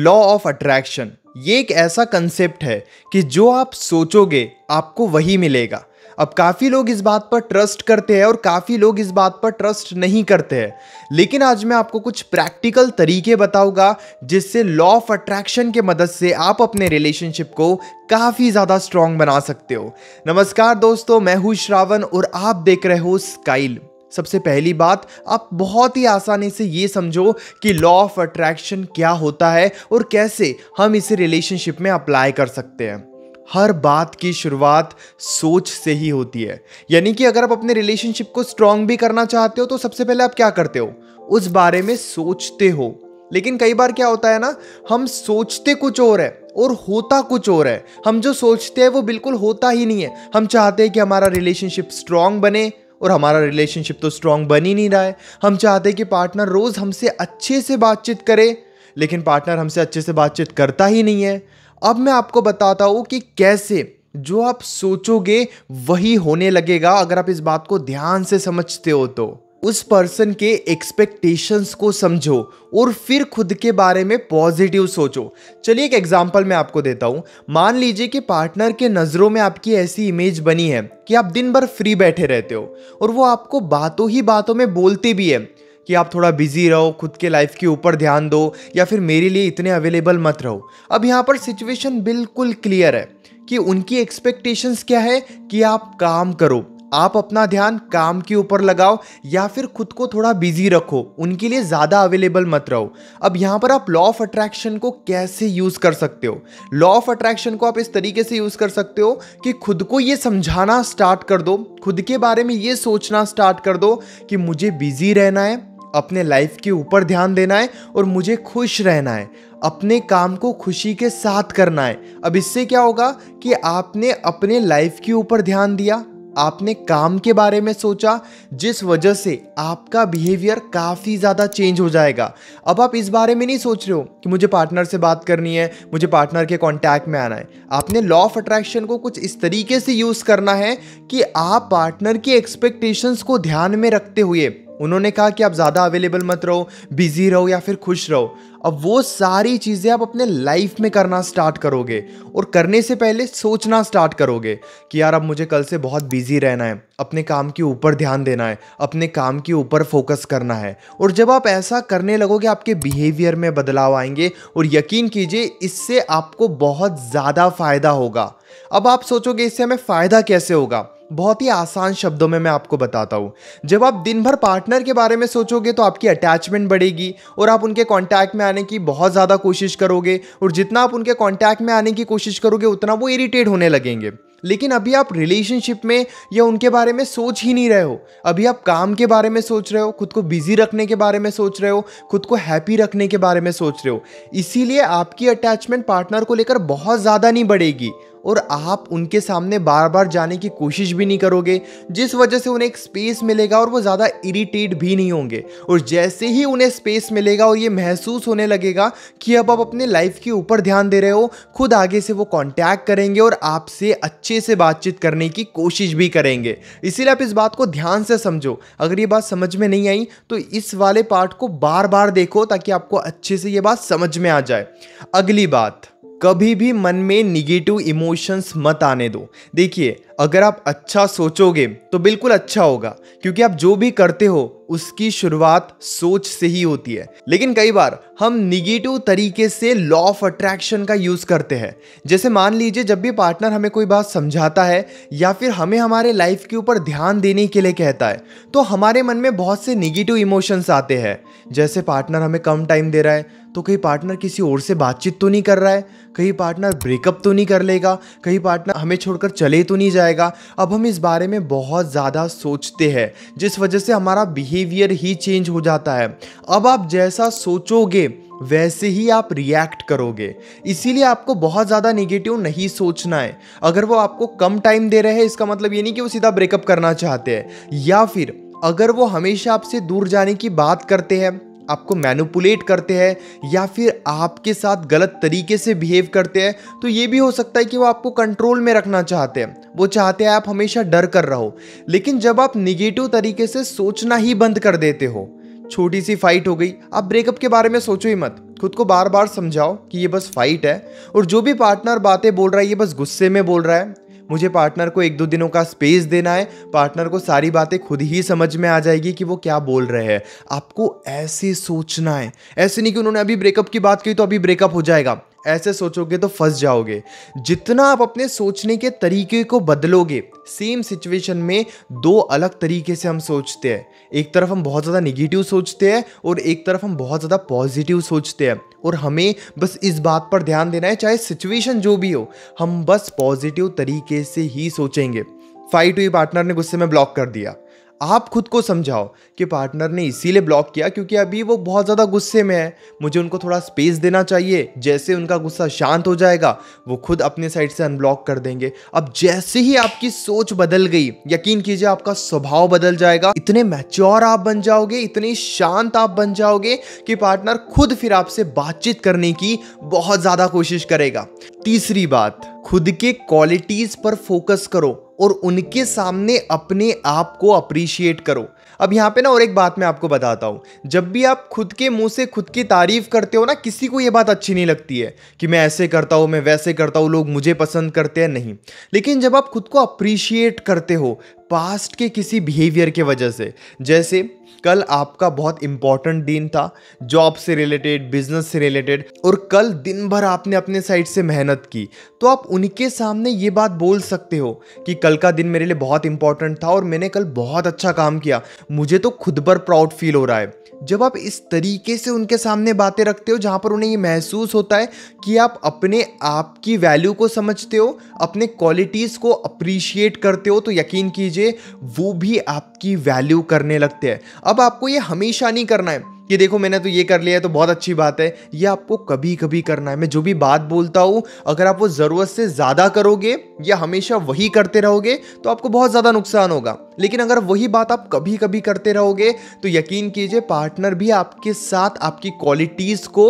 Law of attraction ये एक ऐसा कंसेप्ट है कि जो आप सोचोगे आपको वही मिलेगा। अब काफ़ी लोग इस बात पर ट्रस्ट करते हैं और काफ़ी लोग इस बात पर ट्रस्ट नहीं करते हैं, लेकिन आज मैं आपको कुछ प्रैक्टिकल तरीके बताऊंगा जिससे लॉ ऑफ अट्रैक्शन के मदद से आप अपने रिलेशनशिप को काफ़ी ज़्यादा स्ट्रॉन्ग बना सकते हो। नमस्कार दोस्तों, मैं हूँ श्रावण और आप देख रहे हो स्काइल। सबसे पहली बात, आप बहुत ही आसानी से ये समझो कि लॉ ऑफ अट्रैक्शन क्या होता है और कैसे हम इसे रिलेशनशिप में अप्लाई कर सकते हैं। हर बात की शुरुआत सोच से ही होती है, यानी कि अगर आप अपने रिलेशनशिप को स्ट्रॉन्ग भी करना चाहते हो तो सबसे पहले आप क्या करते हो, उस बारे में सोचते हो। लेकिन कई बार क्या होता है ना, हम सोचते कुछ और है और होता कुछ और है। हम जो सोचते हैं वो बिल्कुल होता ही नहीं है। हम चाहते हैं कि हमारा रिलेशनशिप स्ट्रॉन्ग बने और हमारा रिलेशनशिप तो स्ट्रॉन्ग बन ही नहीं रहा है। हम चाहते हैं कि पार्टनर रोज़ हमसे अच्छे से बातचीत करे, लेकिन पार्टनर हमसे अच्छे से बातचीत करता ही नहीं है। अब मैं आपको बताता हूँ कि कैसे जो आप सोचोगे वही होने लगेगा अगर आप इस बात को ध्यान से समझते हो तो। उस पर्सन के एक्सपेक्टेशंस को समझो और फिर खुद के बारे में पॉजिटिव सोचो। चलिए एक एग्जांपल मैं आपको देता हूँ। मान लीजिए कि पार्टनर के नज़रों में आपकी ऐसी इमेज बनी है कि आप दिन भर फ्री बैठे रहते हो और वो आपको बातों ही बातों में बोलते भी है कि आप थोड़ा बिजी रहो, खुद के लाइफ के ऊपर ध्यान दो, या फिर मेरे लिए इतने अवेलेबल मत रहो। अब यहाँ पर सिचुएशन बिल्कुल क्लियर है कि उनकी एक्सपेक्टेशंस क्या है कि आप काम करो, आप अपना ध्यान काम के ऊपर लगाओ या फिर खुद को थोड़ा बिजी रखो, उनके लिए ज़्यादा अवेलेबल मत रहो। अब यहाँ पर आप लॉ ऑफ अट्रैक्शन को कैसे यूज़ कर सकते हो? लॉ ऑफ अट्रैक्शन को आप इस तरीके से यूज़ कर सकते हो कि खुद को ये समझाना स्टार्ट कर दो, खुद के बारे में ये सोचना स्टार्ट कर दो कि मुझे बिजी रहना है, अपने लाइफ के ऊपर ध्यान देना है और मुझे खुश रहना है, अपने काम को खुशी के साथ करना है। अब इससे क्या होगा कि आपने अपने लाइफ के ऊपर ध्यान दिया, आपने काम के बारे में सोचा, जिस वजह से आपका बिहेवियर काफ़ी ज़्यादा चेंज हो जाएगा। अब आप इस बारे में नहीं सोच रहे हो कि मुझे पार्टनर से बात करनी है, मुझे पार्टनर के कांटेक्ट में आना है। आपने लॉ ऑफ अट्रैक्शन को कुछ इस तरीके से यूज़ करना है कि आप पार्टनर की एक्सपेक्टेशंस को ध्यान में रखते हुए, उन्होंने कहा कि आप ज़्यादा अवेलेबल मत रहो, बिजी रहो या फिर खुश रहो। अब वो सारी चीज़ें आप अपने लाइफ में करना स्टार्ट करोगे और करने से पहले सोचना स्टार्ट करोगे कि यार अब मुझे कल से बहुत बिजी रहना है, अपने काम के ऊपर ध्यान देना है, अपने काम के ऊपर फोकस करना है। और जब आप ऐसा करने लगोगे आपके बिहेवियर में बदलाव आएंगे और यकीन कीजिए इससे आपको बहुत ज़्यादा फ़ायदा होगा। अब आप सोचोगे इससे हमें फ़ायदा कैसे होगा? बहुत ही आसान शब्दों में मैं आपको बताता हूँ। जब आप दिन भर पार्टनर के बारे में सोचोगे तो आपकी अटैचमेंट बढ़ेगी और आप उनके कांटेक्ट में आने की बहुत ज़्यादा कोशिश करोगे, और जितना आप उनके कांटेक्ट में आने की कोशिश करोगे उतना वो इरिटेट होने लगेंगे। लेकिन अभी आप रिलेशनशिप में या उनके बारे में सोच ही नहीं रहे हो, अभी आप काम के बारे में सोच रहे हो, खुद को बिजी रखने के बारे में सोच रहे हो, खुद को हैप्पी रखने के बारे में सोच रहे हो। इसीलिए आपकी अटैचमेंट पार्टनर को लेकर बहुत ज़्यादा नहीं बढ़ेगी और आप उनके सामने बार बार जाने की कोशिश भी नहीं करोगे, जिस वजह से उन्हें एक स्पेस मिलेगा और वो ज़्यादा इरिटेट भी नहीं होंगे। और जैसे ही उन्हें स्पेस मिलेगा और ये महसूस होने लगेगा कि अब आप अपने लाइफ के ऊपर ध्यान दे रहे हो, खुद आगे से वो कांटेक्ट करेंगे और आपसे अच्छे से बातचीत करने की कोशिश भी करेंगे। इसीलिए आप इस बात को ध्यान से समझो। अगर ये बात समझ में नहीं आई तो इस वाले पार्ट को बार बार देखो ताकि आपको अच्छे से ये बात समझ में आ जाए। अगली बात, कभी भी मन में निगेटिव इमोशंस मत आने दो। देखिए, अगर आप अच्छा सोचोगे तो बिल्कुल अच्छा होगा, क्योंकि आप जो भी करते हो उसकी शुरुआत सोच से ही होती है। लेकिन कई बार हम निगेटिव तरीके से लॉ ऑफ अट्रैक्शन का यूज़ करते हैं। जैसे मान लीजिए जब भी पार्टनर हमें कोई बात समझाता है या फिर हमें हमारे लाइफ के ऊपर ध्यान देने के लिए कहता है तो हमारे मन में बहुत से निगेटिव इमोशंस आते हैं। जैसे पार्टनर हमें कम टाइम दे रहा है तो कहीं पार्टनर किसी और से बातचीत तो नहीं कर रहा है, कहीं पार्टनर ब्रेकअप तो नहीं कर लेगा, कहीं पार्टनर हमें छोड़कर चले तो नहीं जाएगा। अब हम इस बारे में बहुत ज़्यादा सोचते हैं, जिस वजह से हमारा बिहेवियर ही चेंज हो जाता है। अब आप जैसा सोचोगे वैसे ही आप रिएक्ट करोगे। इसीलिए आपको बहुत ज़्यादा नेगेटिव नहीं सोचना है। अगर वो आपको कम टाइम दे रहे हैं इसका मतलब ये नहीं कि वो सीधा ब्रेकअप करना चाहते हैं, या फिर अगर वो हमेशा आपसे दूर जाने की बात करते हैं, आपको मैनिपुलेट करते हैं या फिर आपके साथ गलत तरीके से बिहेव करते हैं तो ये भी हो सकता है कि वो आपको कंट्रोल में रखना चाहते हैं, वो चाहते हैं आप हमेशा डर कर रहो। लेकिन जब आप निगेटिव तरीके से सोचना ही बंद कर देते हो छोटी सी फाइट हो गई, आप ब्रेकअप के बारे में सोचो ही मत। खुद को बार बार समझाओ कि ये बस फाइट है और जो भी पार्टनर बातें बोल रहा है ये बस गुस्से में बोल रहा है। मुझे पार्टनर को 1-2 दिनों का स्पेस देना है, पार्टनर को सारी बातें खुद ही समझ में आ जाएगी कि वो क्या बोल रहे हैं। आपको ऐसे सोचना है, ऐसे नहीं कि उन्होंने अभी ब्रेकअप की बात की तो अभी ब्रेकअप हो जाएगा। ऐसे सोचोगे तो फंस जाओगे। जितना आप अपने सोचने के तरीके को बदलोगे, सेम सिचुएशन में दो अलग तरीके से हम सोचते हैं, एक तरफ हम बहुत ज़्यादा नेगेटिव सोचते हैं और एक तरफ हम बहुत ज़्यादा पॉजिटिव सोचते हैं। और हमें बस इस बात पर ध्यान देना है, चाहे सिचुएशन जो भी हो, हम बस पॉजिटिव तरीके से ही सोचेंगे। फाइट हुई, पार्टनर ने गुस्से में ब्लॉक कर दिया, आप खुद को समझाओ कि पार्टनर ने इसीलिए ब्लॉक किया क्योंकि अभी वो बहुत ज़्यादा गुस्से में है, मुझे उनको थोड़ा स्पेस देना चाहिए। जैसे उनका गुस्सा शांत हो जाएगा वो खुद अपने साइड से अनब्लॉक कर देंगे। अब जैसे ही आपकी सोच बदल गई, यकीन कीजिए आपका स्वभाव बदल जाएगा। इतने मैच्योर आप बन जाओगे, इतने शांत आप बन जाओगे कि पार्टनर खुद फिर आपसे बातचीत करने की बहुत ज़्यादा कोशिश करेगा। तीसरी बात, खुद के क्वालिटीज़ पर फोकस करो और उनके सामने अपने आप को अप्रिशिएट करो। अब यहाँ पे ना और एक बात मैं आपको बताता हूँ, जब भी आप खुद के मुंह से खुद की तारीफ करते हो ना, किसी को ये बात अच्छी नहीं लगती है कि मैं ऐसे करता हूँ, मैं वैसे करता हूँ, लोग मुझे पसंद करते हैं, नहीं। लेकिन जब आप खुद को अप्रिशिएट करते हो पास्ट के किसी बिहेवियर के वजह से, जैसे कल आपका बहुत इंपॉर्टेंट दिन था, जॉब से रिलेटेड, बिजनेस से रिलेटेड, और कल दिन भर आपने अपने साइड से मेहनत की, तो आप उनके सामने ये बात बोल सकते हो कि कल का दिन मेरे लिए बहुत इंपॉर्टेंट था और मैंने कल बहुत अच्छा काम किया, मुझे तो खुद पर प्राउड फील हो रहा है। जब आप इस तरीके से उनके सामने बातें रखते हो जहाँ पर उन्हें ये महसूस होता है कि आप अपने आप की वैल्यू को समझते हो, अपने क्वालिटीज़ को अप्रिशिएट करते हो, तो यकीन कीजिए वो भी आपकी वैल्यू करने लगते हैं। अब आपको ये हमेशा नहीं करना है कि देखो मैंने तो ये कर लिया है तो बहुत अच्छी बात है, ये आपको कभी कभी करना है। मैं जो भी बात बोलता हूँ, अगर आप वो ज़रूरत से ज़्यादा करोगे या हमेशा वही करते रहोगे तो आपको बहुत ज़्यादा नुकसान होगा। लेकिन अगर वही बात आप कभी कभी करते रहोगे तो यकीन कीजिए पार्टनर भी आपके साथ आपकी क्वालिटीज़ को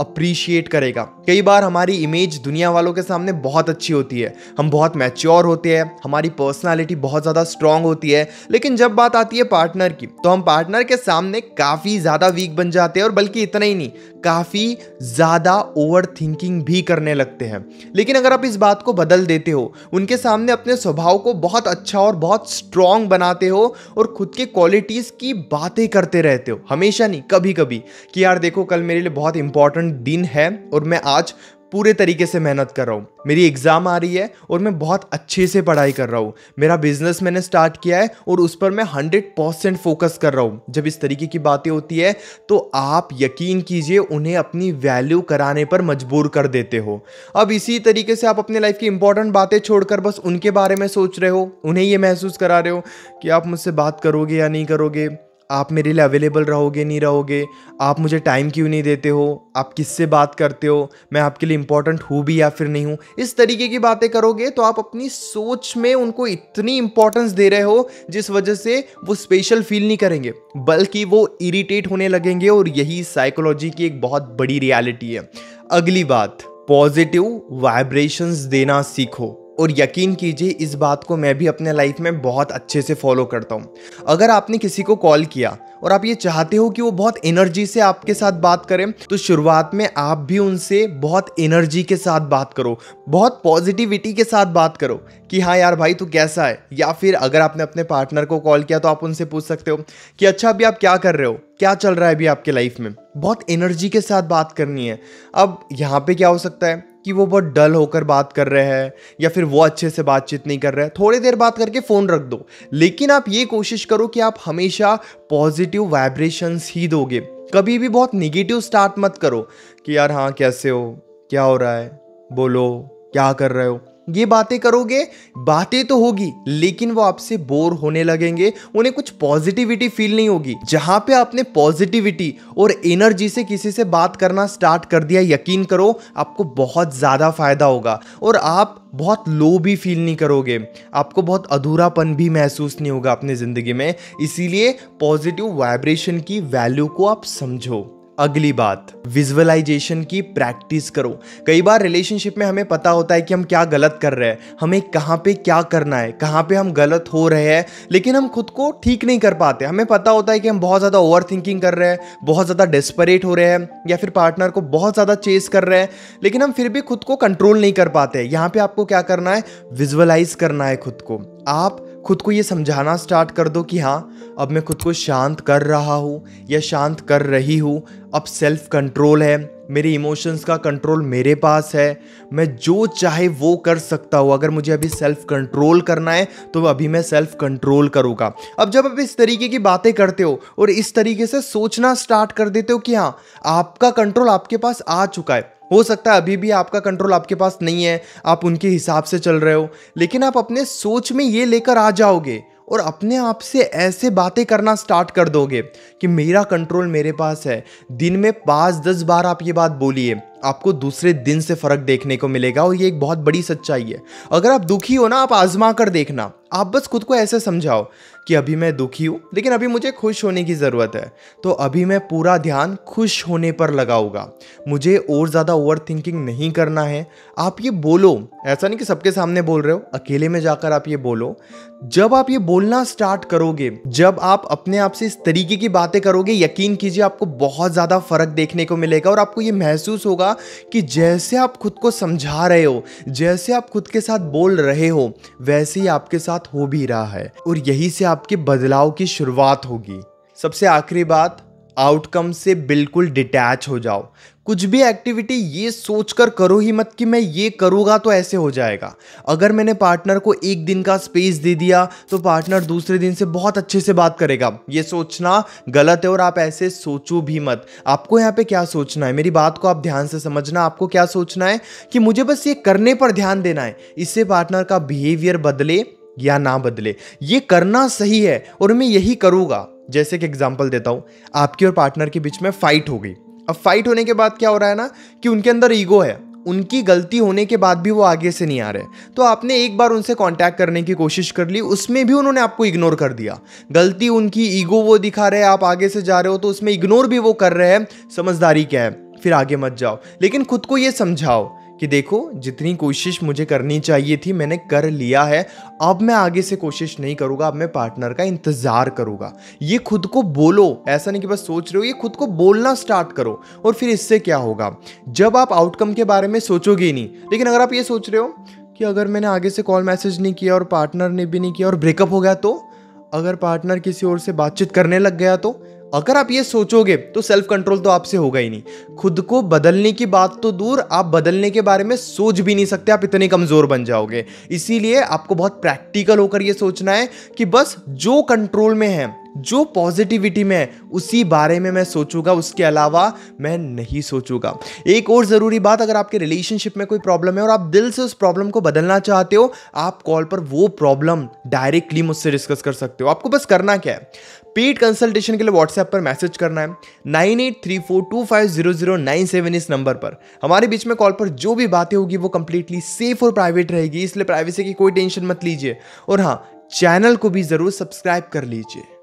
अप्रिशिएट करेगा। कई बार हमारी इमेज दुनिया वालों के सामने बहुत अच्छी होती है, हम बहुत मैच्योर होते हैं, हमारी पर्सनालिटी बहुत ज़्यादा स्ट्रांग होती है, लेकिन जब बात आती है पार्टनर की तो हम पार्टनर के सामने काफ़ी ज़्यादा वीक बन जाते हैं, और बल्कि इतना ही नहीं, काफ़ी ज़्यादा ओवर थिंकिंग भी करने लगते हैं। लेकिन अगर आप इस बात को बदल देते हो, उनके सामने अपने स्वभाव को बहुत अच्छा और बहुत स्ट्रांग बनाते हो और खुद के क्वालिटीज़ की बातें करते रहते हो, हमेशा नहीं कभी कभी, कि यार देखो कल मेरे लिए बहुत इंपॉर्टेंट दिन है और मैं आज पूरे तरीके से मेहनत कर रहा हूँ, मेरी एग्ज़ाम आ रही है और मैं बहुत अच्छे से पढ़ाई कर रहा हूँ, मेरा बिजनेस मैंने स्टार्ट किया है और उस पर मैं 100% फोकस कर रहा हूँ। जब इस तरीके की बातें होती है तो आप यकीन कीजिए उन्हें अपनी वैल्यू कराने पर मजबूर कर देते हो। अब इसी तरीके से आप अपने लाइफ की इंपॉर्टेंट बातें छोड़कर बस उनके बारे में सोच रहे हो, उन्हें ये महसूस करा रहे हो कि आप मुझसे बात करोगे या नहीं करोगे, आप मेरे लिए अवेलेबल रहोगे नहीं रहोगे, आप मुझे टाइम क्यों नहीं देते हो, आप किससे बात करते हो, मैं आपके लिए इंपॉर्टेंट हूँ भी या फिर नहीं हूँ। इस तरीके की बातें करोगे तो आप अपनी सोच में उनको इतनी इंपॉर्टेंस दे रहे हो जिस वजह से वो स्पेशल फील नहीं करेंगे, बल्कि वो इरिटेट होने लगेंगे, और यही साइकोलॉजी की एक बहुत बड़ी रियलिटी है। अगली बात, पॉजिटिव वाइब्रेशंस देना सीखो। और यकीन कीजिए इस बात को मैं भी अपने लाइफ में बहुत अच्छे से फॉलो करता हूँ। अगर आपने किसी को कॉल किया और आप ये चाहते हो कि वो बहुत एनर्जी से आपके साथ बात करें, तो शुरुआत में आप भी उनसे बहुत एनर्जी के साथ बात करो, बहुत पॉजिटिविटी के साथ बात करो कि हाँ यार भाई तू कैसा है। या फिर अगर आपने अपने पार्टनर को कॉल किया तो आप उनसे पूछ सकते हो कि अच्छा अभी आप क्या कर रहे हो, क्या चल रहा है अभी आपके लाइफ में। बहुत एनर्जी के साथ बात करनी है। अब यहाँ पे क्या हो सकता है कि वो बहुत डल होकर बात कर रहे हैं या फिर वो अच्छे से बातचीत नहीं कर रहे हैं, थोड़ी देर बात करके फ़ोन रख दो। लेकिन आप ये कोशिश करो कि आप हमेशा पॉजिटिव वाइब्रेशंस ही दोगे, कभी भी बहुत नेगेटिव स्टार्ट मत करो कि यार हाँ कैसे हो, क्या हो रहा है, बोलो क्या कर रहे हो। ये बातें करोगे, बातें तो होगी लेकिन वो आपसे बोर होने लगेंगे, उन्हें कुछ पॉजिटिविटी फील नहीं होगी। जहाँ पे आपने पॉजिटिविटी और एनर्जी से किसी से बात करना स्टार्ट कर दिया, यकीन करो आपको बहुत ज़्यादा फायदा होगा और आप बहुत लो भी फील नहीं करोगे, आपको बहुत अधूरापन भी महसूस नहीं होगा अपनी ज़िंदगी में। इसीलिए पॉजिटिव वाइब्रेशन की वैल्यू को आप समझो। अगली बात, विजुअलाइजेशन की प्रैक्टिस करो। कई बार रिलेशनशिप में हमें पता होता है कि हम क्या गलत कर रहे हैं, हमें कहाँ पे क्या करना है, कहाँ पे हम गलत हो रहे हैं, लेकिन हम खुद को ठीक नहीं कर पाते। हमें पता होता है कि हम बहुत ज़्यादा ओवरथिंकिंग कर रहे हैं, बहुत ज़्यादा डेस्परेट हो रहे हैं, या फिर पार्टनर को बहुत ज़्यादा चेस कर रहे हैं, लेकिन हम फिर भी खुद को कंट्रोल नहीं कर पाते। यहाँ पर आपको क्या करना है, विजुअलाइज करना है खुद को। आप खुद को ये समझाना स्टार्ट कर दो कि हाँ, अब मैं खुद को शांत कर रहा हूँ या शांत कर रही हूँ, अब सेल्फ कंट्रोल है, मेरे इमोशंस का कंट्रोल मेरे पास है, मैं जो चाहे वो कर सकता हूँ। अगर मुझे अभी सेल्फ कंट्रोल करना है तो अभी मैं सेल्फ कंट्रोल करूँगा। अब जब आप इस तरीके की बातें करते हो और इस तरीके से सोचना स्टार्ट कर देते हो कि हाँ, आपका कंट्रोल आपके पास आ चुका है। हो सकता है अभी भी आपका कंट्रोल आपके पास नहीं है, आप उनके हिसाब से चल रहे हो, लेकिन आप अपने सोच में ये लेकर आ जाओगे और अपने आप से ऐसे बातें करना स्टार्ट कर दोगे कि मेरा कंट्रोल मेरे पास है। दिन में 5-10 बार आप ये बात बोलिए, आपको दूसरे दिन से फ़र्क देखने को मिलेगा और ये एक बहुत बड़ी सच्चाई है। अगर आप दुखी हो ना, आप आजमा कर देखना। आप बस खुद को ऐसे समझाओ कि अभी मैं दुखी हूँ, लेकिन अभी मुझे खुश होने की ज़रूरत है, तो अभी मैं पूरा ध्यान खुश होने पर लगाऊंगा, मुझे और ज़्यादा ओवर थिंकिंग नहीं करना है। आप ये बोलो, ऐसा नहीं कि सबके सामने बोल रहे हो, अकेले में जाकर आप ये बोलो। जब आप ये बोलना स्टार्ट करोगे, जब आप अपने आप से इस तरीके की बातें करोगे, यकीन कीजिए आपको बहुत ज़्यादा फ़र्क देखने को मिलेगा। और आपको ये महसूस होगा कि जैसे आप खुद को समझा रहे हो, जैसे आप खुद के साथ बोल रहे हो, वैसे ही आपके साथ हो भी रहा है, और यही से आपके बदलाव की शुरुआत होगी। सबसे आखिरी बात, आउटकम से बिल्कुल डिटैच हो जाओ। कुछ भी एक्टिविटी ये सोचकर करो ही मत कि मैं ये करूँगा तो ऐसे हो जाएगा। अगर मैंने पार्टनर को एक दिन का स्पेस दे दिया तो पार्टनर दूसरे दिन से बहुत अच्छे से बात करेगा, ये सोचना गलत है। और आप ऐसे सोचो भी मत। आपको यहाँ पे क्या सोचना है, मेरी बात को आप ध्यान से समझना। आपको क्या सोचना है कि मुझे बस ये करने पर ध्यान देना है, इससे पार्टनर का बिहेवियर बदले या ना बदले, ये करना सही है और मैं यही करूँगा। जैसे कि एग्जाम्पल देता हूँ, आपके और पार्टनर के बीच में फाइट हो गई। अब फाइट होने के बाद क्या हो रहा है ना, कि उनके अंदर ईगो है, उनकी गलती होने के बाद भी वो आगे से नहीं आ रहे। तो आपने एक बार उनसे कांटेक्ट करने की कोशिश कर ली, उसमें भी उन्होंने आपको इग्नोर कर दिया। गलती उनकी, ईगो वो दिखा रहे हैं, आप आगे से जा रहे हो तो उसमें इग्नोर भी वो कर रहे हैं। समझदारी क्या है, फिर आगे मत जाओ। लेकिन खुद को ये समझाओ कि देखो, जितनी कोशिश मुझे करनी चाहिए थी मैंने कर लिया है, अब मैं आगे से कोशिश नहीं करूँगा, अब मैं पार्टनर का इंतज़ार करूँगा। ये खुद को बोलो, ऐसा नहीं कि बस सोच रहे हो, ये खुद को बोलना स्टार्ट करो। और फिर इससे क्या होगा, जब आप आउटकम के बारे में सोचोगे ही नहीं, लेकिन अगर आप ये सोच रहे हो कि अगर मैंने आगे से कॉल मैसेज नहीं किया और पार्टनर ने भी नहीं किया और ब्रेकअप हो गया, तो अगर पार्टनर किसी और से बातचीत करने लग गया, तो अगर आप ये सोचोगे तो सेल्फ कंट्रोल तो आपसे होगा ही नहीं। खुद को बदलने की बात तो दूर, आप बदलने के बारे में सोच भी नहीं सकते, आप इतने कमज़ोर बन जाओगे। इसीलिए आपको बहुत प्रैक्टिकल होकर ये सोचना है कि बस जो कंट्रोल में है, जो पॉजिटिविटी में है, उसी बारे में मैं सोचूंगा, उसके अलावा मैं नहीं सोचूंगा। एक और ज़रूरी बात, अगर आपके रिलेशनशिप में कोई प्रॉब्लम है और आप दिल से उस प्रॉब्लम को बदलना चाहते हो, आप कॉल पर वो प्रॉब्लम डायरेक्टली मुझसे डिस्कस कर सकते हो। आपको बस करना क्या है, पेड कंसल्टेशन के लिए व्हाट्सएप पर मैसेज करना है 9834250097 इस नंबर पर। हमारे बीच में कॉल पर जो भी बातें होगी वो कंप्लीटली सेफ और प्राइवेट रहेगी, इसलिए प्राइवेसी की कोई टेंशन मत लीजिए। और हाँ, चैनल को भी ज़रूर सब्सक्राइब कर लीजिए।